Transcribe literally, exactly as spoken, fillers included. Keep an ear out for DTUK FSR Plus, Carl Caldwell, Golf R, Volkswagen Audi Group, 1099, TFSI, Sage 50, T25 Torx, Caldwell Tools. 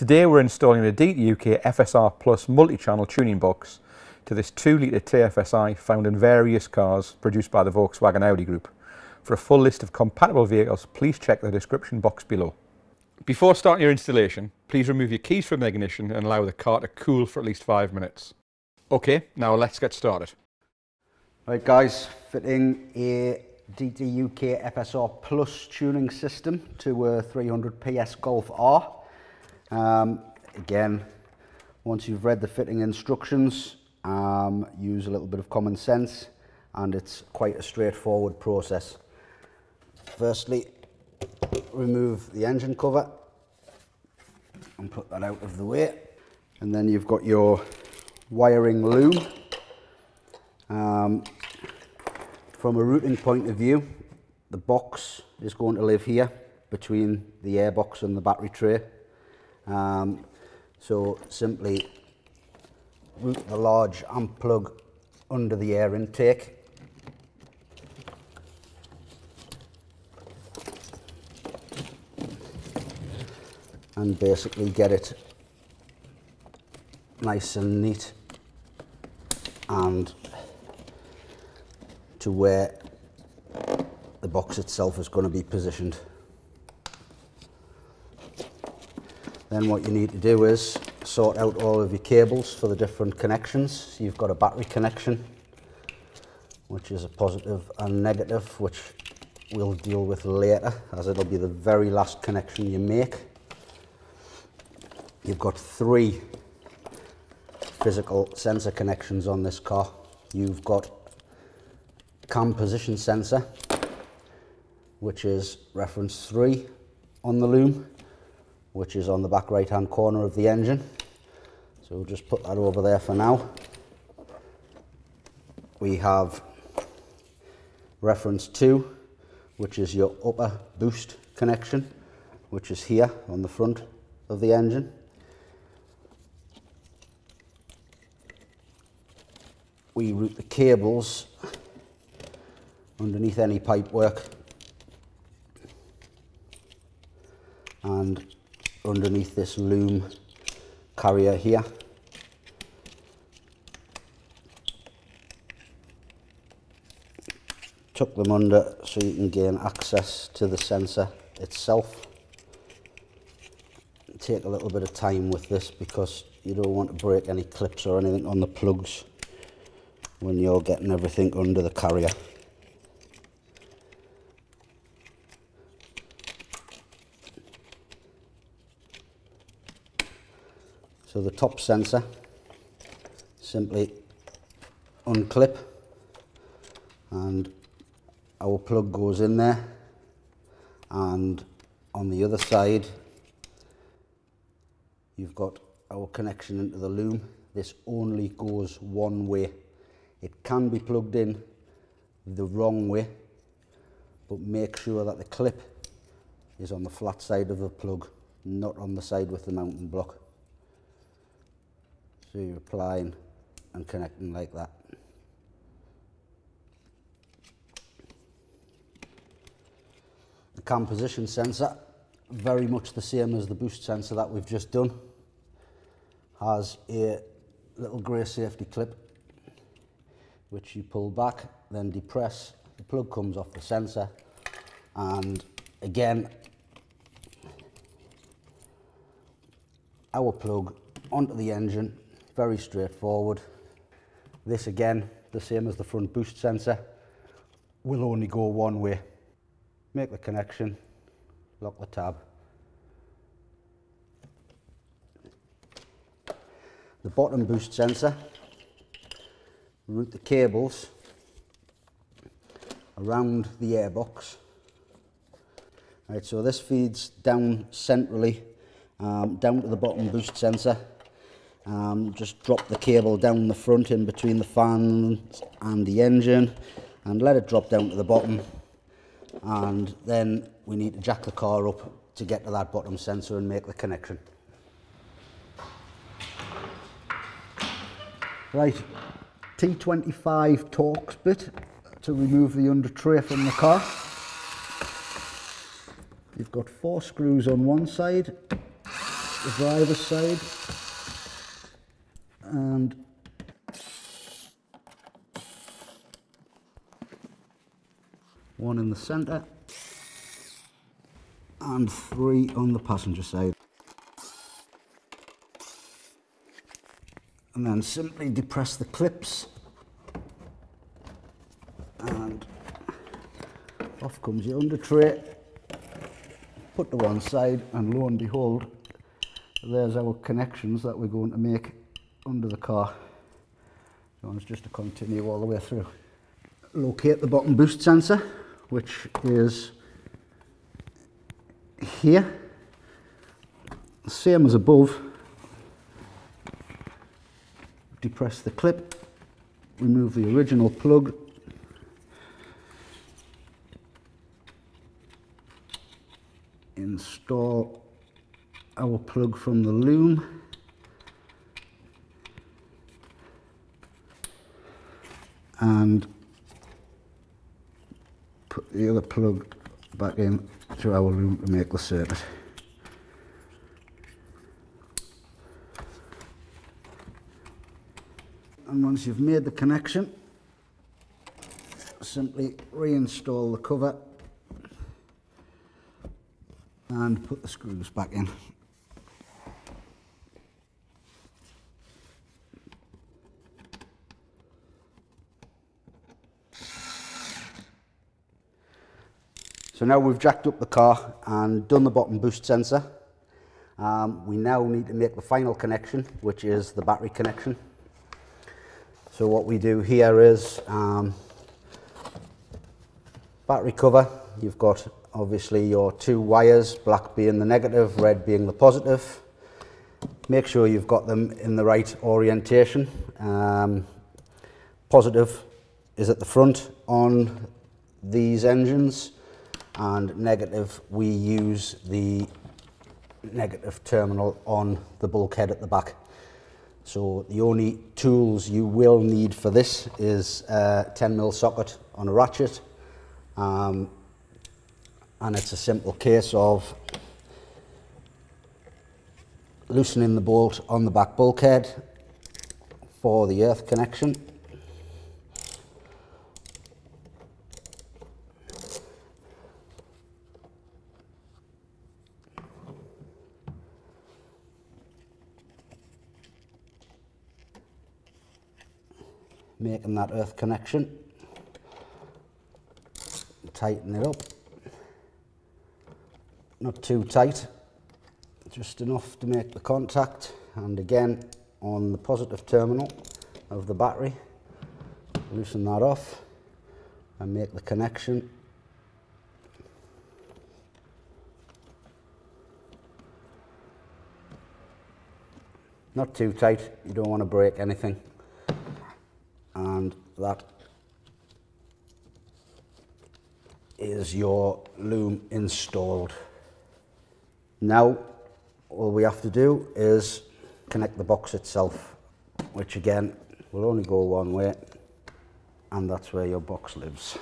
Today we're installing the D T U K F S R Plus multi-channel tuning box to this two litre T F S I found in various cars produced by the Volkswagen Audi Group. For a full list of compatible vehicles, please check the description box below. Before starting your installation, please remove your keys from the ignition and allow the car to cool for at least five minutes. Okay, now let's get started. Right guys, fitting a D T U K F S R Plus tuning system to a three hundred P S Golf R. Um, again, once you've read the fitting instructions, um, use a little bit of common sense and it's quite a straightforward process. Firstly, remove the engine cover and put that out of the way, and then you've got your wiring loom. Um, from a routing point of view, the box is going to live here between the airbox and the battery tray. Um, so simply route the large amp plug under the air intake, and basically get it nice and neat and to where the box itself is going to be positioned. Then what you need to do is sort out all of your cables for the different connections. So you've got a battery connection, which is a positive and negative, which we'll deal with later, as it'll be the very last connection you make. You've got three physical sensor connections on this car. You've got cam position sensor, which is reference three on the loom, which is on the back right hand corner of the engine, so we'll just put that over there for now. We have reference two, which is your upper boost connection, which is here on the front of the engine. We route the cables underneath any pipe work and underneath this loom carrier here. Tuck them under so you can gain access to the sensor itself. Take a little bit of time with this because you don't want to break any clips or anything on the plugs when you're getting everything under the carrier. So the top sensor, simply unclip and our plug goes in there, and on the other side you've got our connection into the loom. This only goes one way. It can be plugged in the wrong way, but make sure that the clip is on the flat side of the plug, not on the side with the mounting block. So you're applying and connecting like that. The cam position sensor, very much the same as the boost sensor that we've just done, has a little grey safety clip which you pull back, then depress, the plug comes off the sensor, and again our plug onto the engine. Very straightforward. This again, the same as the front boost sensor, will only go one way. Make the connection, lock the tab. The bottom boost sensor, route the cables around the airbox. Right, so this feeds down centrally, um, down to the bottom boost sensor. Um, just drop the cable down the front in between the fans and the engine and let it drop down to the bottom, and then we need to jack the car up to get to that bottom sensor and make the connection. Right, T twenty-five Torx bit to remove the under tray from the car. You've got four screws on one side the driver's side, and one in the centre, and three on the passenger side. And then simply depress the clips, and off comes your under tray. Put to one side, and lo and behold, there's our connections that we're going to make under the car. So it's just to continue all the way through. Locate the bottom boost sensor, which is here, same as above. Depress the clip, remove the original plug, install our plug from the loom, and put the other plug back in to our loom to make the circuit. And once you've made the connection, simply reinstall the cover and put the screws back in. So now we've jacked up the car and done the bottom boost sensor. Um, we now need to make the final connection, which is the battery connection. So what we do here is um, battery cover. You've got obviously your two wires, black being the negative, red being the positive. Make sure you've got them in the right orientation. Um, positive is at the front on these engines, and negative, we use the negative terminal on the bulkhead at the back. So the only tools you will need for this is a ten mil socket on a ratchet. Um, And it's a simple case of loosening the bolt on the back bulkhead for the earth connection. Making that earth connection, tighten it up. Not too tight, just enough to make the contact, and again on the positive terminal of the battery, loosen that off and make the connection. Not too tight, you don't want to break anything, and that is your loom installed. Now, all we have to do is connect the box itself, which again will only go one way, and that's where your box lives.